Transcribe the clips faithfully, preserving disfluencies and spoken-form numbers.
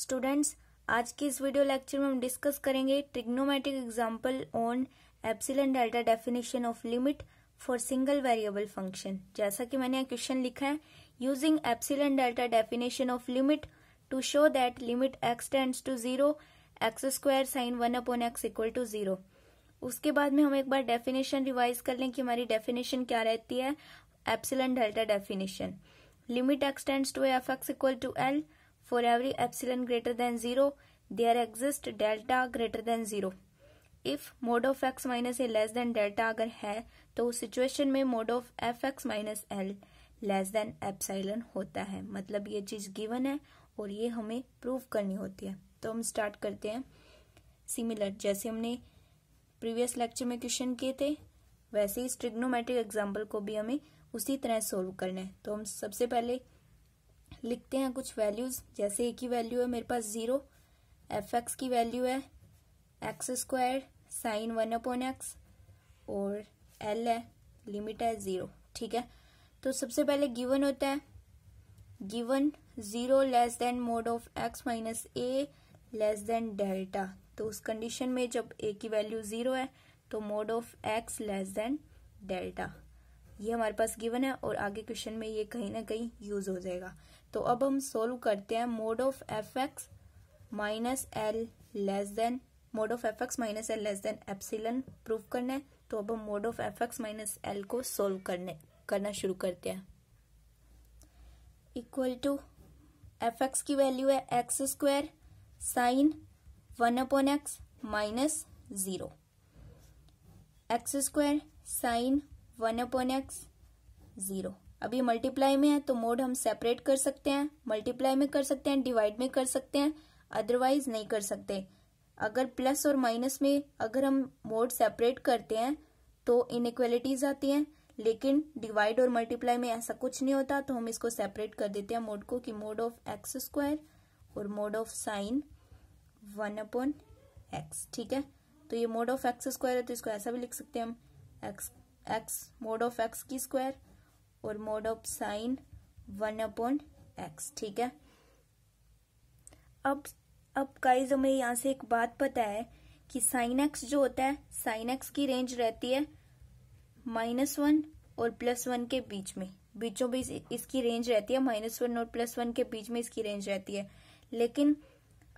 Students, आज के इस वीडियो लेक्चर में हम डिस्कस करेंगे trigonometric example on epsilon delta definition of limit for single variable function. जैसा कि मैंने क्वेश्चन लिखा है, using epsilon delta definition of limit to show that limit x tends to zero x square sine one upon x equal to zero. उसके बाद में हम एक बार डेफिनेशन रिवाइज कर लें कि हमारी डेफिनेशन क्या रहती है। Epsilon delta definition, limit x tends to f x equal to l, for every epsilon greater than zero there exist delta greater than zero. If mod of x minus a less than delta अगर है तो उस situation में mode of F x minus L less than epsilon होता है। मतलब ये चीज गिवन है और ये हमें प्रूव करनी होती है। तो हम स्टार्ट करते हैं। सिमिलर जैसे हमने प्रीवियस लेक्चर में क्वेश्चन किए थे, वैसे ही ट्रिग्नोमेट्रिक एग्जाम्पल को भी हमें उसी तरह सोल्व करना है। तो हम सबसे पहले लिखते हैं कुछ वैल्यूज। जैसे एक ही वैल्यू है मेरे पास जीरो, एफ एक्स की वैल्यू है x square sine one upon x और एल है, लिमिट है जीरो। ठीक है, तो सबसे पहले गिवन होता है, given zero less than mod of x minus a less than delta. तो उस कंडीशन में जब ए की वैल्यू जीरो है तो mode of x less than delta, ये हमारे पास गिवन है और आगे क्वेश्चन में ये कहीं ना कहीं यूज हो जाएगा। तो अब हम सोल्व करते हैं, mod of F x minus L less than mod of F x minus L less than epsilon prove करना है। तो अब हम mod of F x minus L को सोल्व करने करना शुरू करते हैं। इक्वल टू एफ एक्स की वैल्यू है x square sine one upon x minus zero, x square sine one upon x zero. अभी मल्टीप्लाई में है तो मोड हम सेपरेट कर सकते हैं, मल्टीप्लाई में कर सकते हैं, डिवाइड में कर सकते हैं, अदरवाइज नहीं कर सकते। अगर प्लस और माइनस में अगर हम मोड सेपरेट करते हैं तो इनइक्वालिटीज आती हैं, लेकिन डिवाइड और मल्टीप्लाई में ऐसा कुछ नहीं होता। तो हम इसको सेपरेट कर देते हैं मोड को, कि मोड ऑफ एक्स स्क्वायर और mod of sine one upon x. ठीक है, तो ये मोड ऑफ एक्स स्क्वायर है तो इसको ऐसा भी लिख सकते हैं हम, x x mod of x की स्क्वायर और mod of sine one upon x. ठीक है, अब अब गाइस हमें यहाँ से एक बात पता है कि साइन एक्स जो होता है, साइन एक्स की रेंज रहती है माइनस वन और प्लस वन के बीच में, बीचों बीच इसकी रेंज रहती है, माइनस वन और प्लस वन के बीच में इसकी रेंज रहती है। लेकिन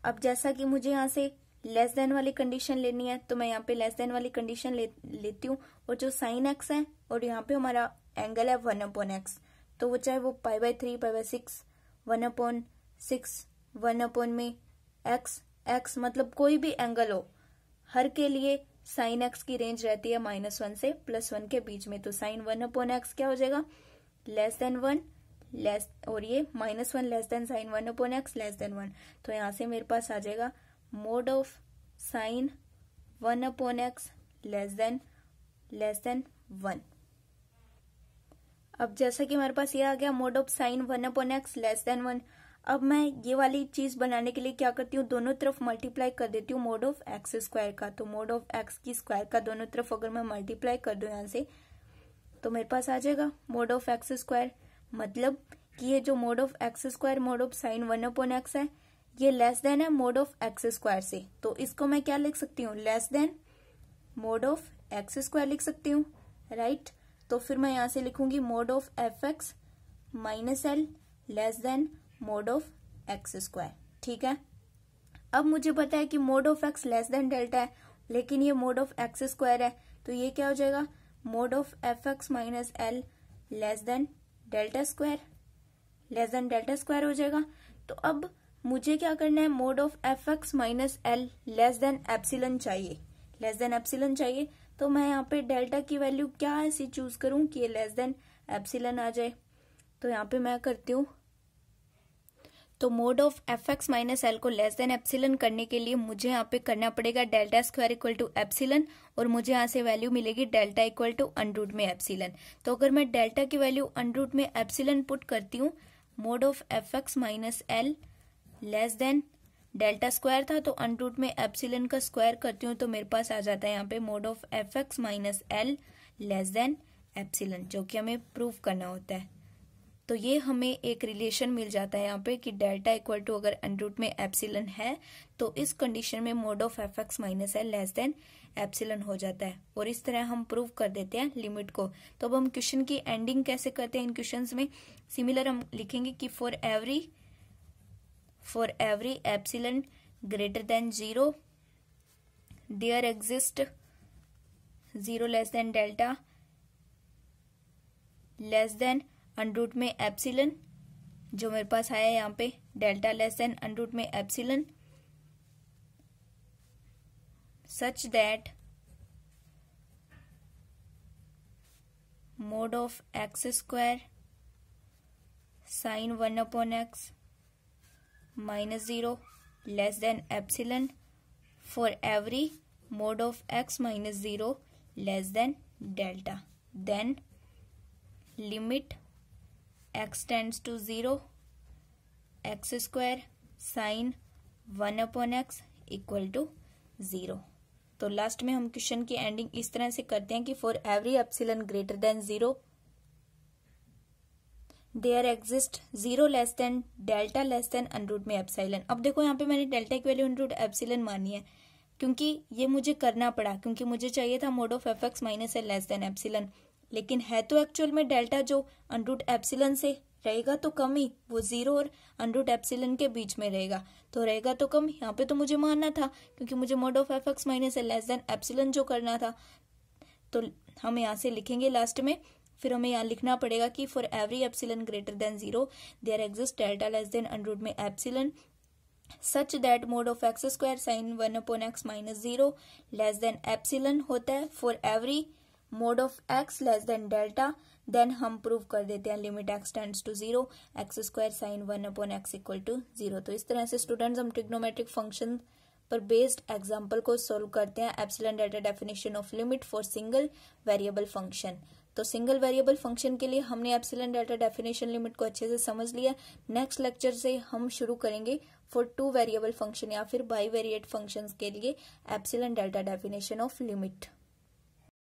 अब जैसा कि मुझे यहाँ से लेस देन वाली कंडीशन लेनी है तो मैं यहाँ पे लेस देन वाली कंडीशन ले, लेती हूँ। और जो साइन एक्स है और यहाँ पे हमारा एंगल है वन अपॉन एक्स, तो वो चाहे वो pi by three, pi by six, one upon six, one upon में एक्स एक्स, मतलब कोई भी एंगल हो, हर के लिए साइन एक्स की रेंज रहती है माइनस वन से प्लस वन के बीच में। तो साइन वन अपॉन एक्स क्या हो जाएगा, लेस देन वन लेस, और ये minus one less than sine one upon x less than one. तो यहाँ से मेरे पास आ जाएगा mod of sine one upon x less than less than one. अब जैसा कि हमारे पास ये आ गया mod of sine one upon x less than one. अब मैं ये वाली चीज बनाने के लिए क्या करती हूँ, दोनों तरफ मल्टीप्लाई कर देती हूँ मोड ऑफ एक्स स्क्वायर का। तो मोड ऑफ एक्स की स्क्वायर का दोनों तरफ अगर मैं मल्टीप्लाई कर दूं यहाँ से तो मेरे पास आ जाएगा मोड ऑफ एक्स स्क्वायर। मतलब कि ये जो mod of x square mod of sine one upon x है, ये लेस देन है मोड ऑफ एक्स स्क्वायर से। तो इसको मैं क्या लिख सकती हूँ, less than mod of x square लिख सकती हूँ, राइट। तो फिर मैं यहाँ से लिखूंगी mod of F x minus L less than mod of x square. ठीक है, अब मुझे पता है कि mod of x less than delta है, लेकिन ये मोड ऑफ एक्स स्क्वायर है, तो ये क्या हो जाएगा, mod of F x minus L less than delta square less than delta square हो जाएगा। तो अब मुझे क्या करना है, mod of F x minus L less than epsilon चाहिए, लेस देन एप्सिलॉन चाहिए। तो मैं यहाँ पे डेल्टा की वैल्यू क्या ऐसी चूज करूँ कि ये लेस देन एप्सिलॉन आ जाए। तो यहाँ पे मैं करती हूँ, तो mode of F x minus L को लेस देन एप्सिलॉन करने के लिए मुझे यहाँ पे करना पड़ेगा delta square equal to epsilon, और मुझे यहाँ से वैल्यू मिलेगी डेल्टा इक्वल टू अंडरूट में एप्सिलॉन। तो अगर मैं डेल्टा की वैल्यू अंडरूट में एप्सिलॉन पुट करती हूँ, mode of F x minus L less than delta square था तो अंडरूट में एप्सिलॉन का स्क्वायर करती हूँ तो मेरे पास आ जाता है यहाँ पे mod of F x minus L less than epsilon, जो कि हमें प्रूव करना होता है। तो ये हमें एक रिलेशन मिल जाता है यहाँ पे कि डेल्टा इक्वल टू अगर अंडरूट में एप्सिलन है तो इस कंडीशन में mode of F x minus L less than epsilon हो जाता है। और इस तरह हम प्रूव कर देते हैं लिमिट को। तो अब हम क्वेश्चन की एंडिंग कैसे करते हैं इन क्वेश्चंस में, सिमिलर हम लिखेंगे कि for every for every epsilon greater than zero there exist zero less than delta less than under root में एप्सिलन, जो मेरे पास आया यहाँ पे डेल्टा लेस देन अंडरूट में epsilon, such that mode of x square sine one upon x minus zero less than epsilon for every mode of x minus zero less than delta, then limit x tends to zero x square sin one upon x equal to zero। तो last में हम question की ending इस तरह से करते हैं कि for every epsilon greater than zero there exist zero less than delta less than under root में एप्सिलन। अब देखो यहाँ पे मैंने डेल्टा की वैल्यू अंडरूट एप्सिलन मानी है क्योंकि ये मुझे करना पड़ा, क्योंकि मुझे चाहिए था mod of F x minus L less than epsilon, लेकिन है तो एक्चुअल में डेल्टा जो अंडरूट एप्सिलन से रहेगा तो कम ही, वो जीरो और अंडरूट एप्सिलन के बीच में रहेगा तो रहेगा तो कम। यहाँ पे तो मुझे मानना था क्योंकि मुझे mod of F x minus L less than epsilon जो करना था, तो हम यहाँ से लिखेंगे लास्ट में, फिर हमें यहाँ लिखना पड़ेगा कि for every epsilon greater than zero there exist delta less than under root में epsilon such that mode of x square sine one upon x minus zero less than epsilon होता है for every mode of x less than delta, then हम prove कर देते हैं limit x tends to zero x square sine one upon x equal to zero. तो इस तरह से स्टूडेंट्स हम ट्रिग्नोमेट्रिक फंक्शन पर बेस्ड एग्जाम्पल को सोल्व करते हैं। एप्सिलॉन डेटा definition of limit for single variable function. तो सिंगल वेरिएबल फंक्शन के लिए हमने एप्सिलॉन डेटा डेफिनेशन लिमिट को अच्छे से समझ लिया। नेक्स्ट लेक्चर से हम शुरू करेंगे फॉर टू वेरिएबल फंक्शन या फिर बाई वेरिएट फंक्शन के लिए एप्सिलॉन डेटा डेफिनेशन ऑफ लिमिट।